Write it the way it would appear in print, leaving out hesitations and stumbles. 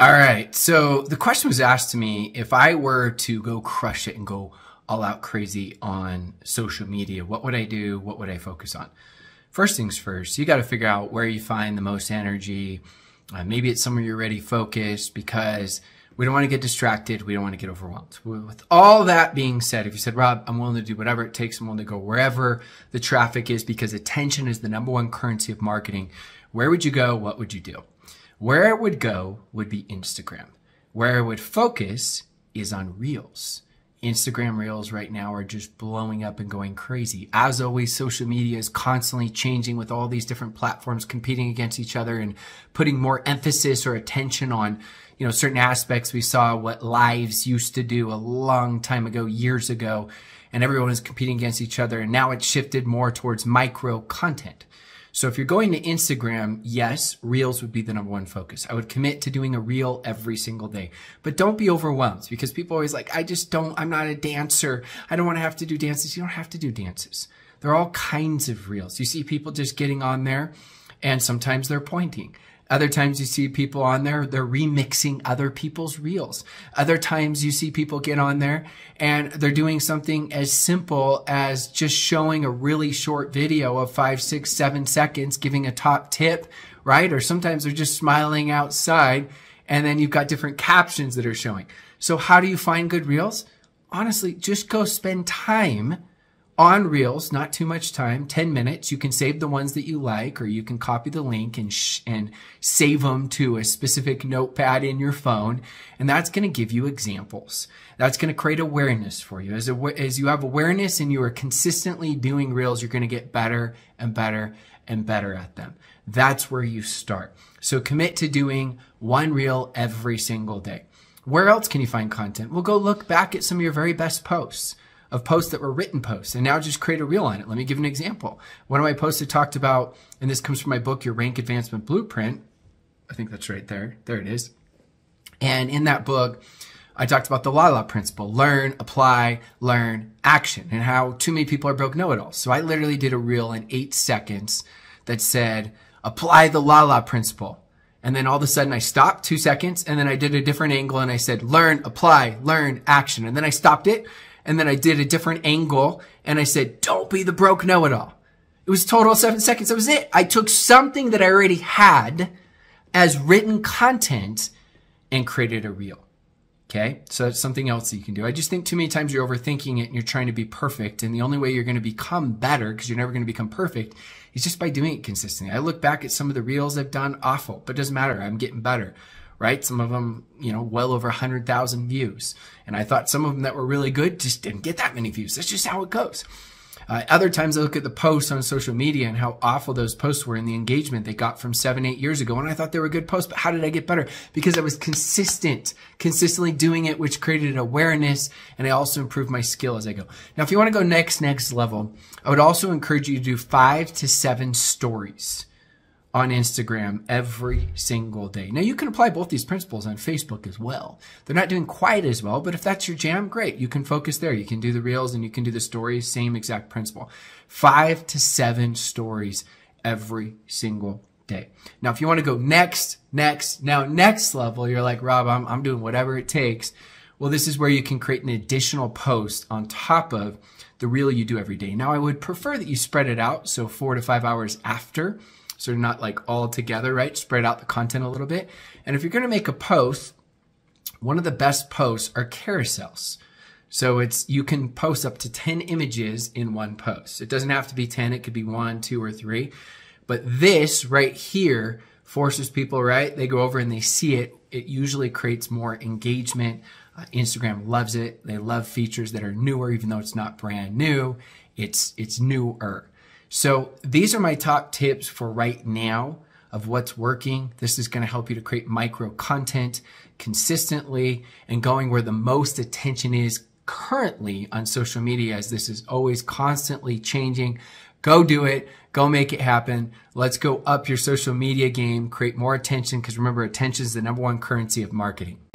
All right, so the question was asked to me, if I were to go crush it and go all out crazy on social media, what would I do? What would I focus on? First things first, you got to figure out where you find the most energy. Maybe it's somewhere you're already focused, because we don't want to get distracted. We don't want to get overwhelmed. With all that being said, if you said, Rob, I'm willing to do whatever it takes, I'm willing to go wherever the traffic is, because attention is the number one currency of marketing, where would you go? What would you do? Where it would go would be Instagram. Where it would focus is on Reels. Instagram Reels right now are just blowing up and going crazy. As always, social media is constantly changing with all these different platforms competing against each other and putting more emphasis or attention on certain aspects. We saw what lives used to do a long time ago, years ago, and everyone is competing against each other. And now it's shifted more towards micro content. So if you're going to Instagram, yes, Reels would be the number one focus. I would commit to doing a Reel every single day, but don't be overwhelmed, because people are always like, I'm not a dancer. I don't want to have to do dances. You don't have to do dances. There are all kinds of Reels. You see people just getting on there, and sometimes they're pointing. Other times you see people on there, they're remixing other people's reels. Other times you see people get on there and they're doing something as simple as just showing a really short video of 5, 6, 7 seconds, giving a top tip, right? Or sometimes they're just smiling outside, and then you've got different captions that are showing. So how do you find good reels? Honestly, just go spend time on Reels, not too much time, 10 minutes. You can save the ones that you like, or you can copy the link and save them to a specific notepad in your phone. And that's going to give you examples. That's going to create awareness for you. As you have awareness and you are consistently doing Reels, you're going to get better and better and better at them. That's where you start. So commit to doing one Reel every single day. Where else can you find content? Well, go look back at some of your very best posts, of posts that were written posts, and now just create a reel on it. Let me give an example. One of my posts I talked about, and this comes from my book, Your Rank Advancement Blueprint. I think that's right there. There it is. And in that book, I talked about the LaLa principle: learn, apply, learn, action, and how too many people are broke know-it-alls. So I literally did a reel in 8 seconds that said, apply the LaLa principle. And then all of a sudden I stopped 2 seconds, and then I did a different angle and I said, learn, apply, learn, action. And then I stopped it, and then I did a different angle and I said, don't be the broke know-it-all. It was total 7 seconds. That was it. I took something that I already had as written content and created a reel. Okay. So that's something else that you can do. I just think too many times you're overthinking it and you're trying to be perfect. And the only way you're going to become better, because you're never going to become perfect, is just by doing it consistently. I look back at some of the reels I've done, awful, but it doesn't matter. I'm getting better. Right? Some of them, well over 100,000 views. And I thought some of them that were really good just didn't get that many views. That's just how it goes. Other times I look at the posts on social media and how awful those posts were and the engagement they got from 7, 8 years ago. And I thought they were good posts, but how did I get better? Because I was consistently doing it, which created awareness. And I also improved my skill as I go. Now, if you want to go next level, I would also encourage you to do 5 to 7 stories on Instagram every single day. Now, you can apply both these principles on Facebook as well. They're not doing quite as well, but if that's your jam, great. You can focus there. You can do the reels and you can do the stories, same exact principle. 5 to 7 stories every single day. Now, if you want to go next level, you're like, Rob, I'm doing whatever it takes. Well, this is where you can create an additional post on top of the reel you do every day. Now, I would prefer that you spread it out, so 4 to 5 hours after, so they're not like all together, right? Spread out the content a little bit. And if you're going to make a post, one of the best posts are carousels. So you can post up to 10 images in one post. It doesn't have to be 10. It could be 1, 2, or 3. But this right here forces people, right? They go over and they see it. It usually creates more engagement. Instagram loves it. They love features that are newer, even though it's not brand new. It's newer. So these are my top tips for right now of what's working. This is going to help you to create micro content consistently and going where the most attention is currently on social media, as this is always constantly changing. Go do it. Go make it happen. Let's go up your social media game, create more attention, because remember, attention is the number one currency of marketing.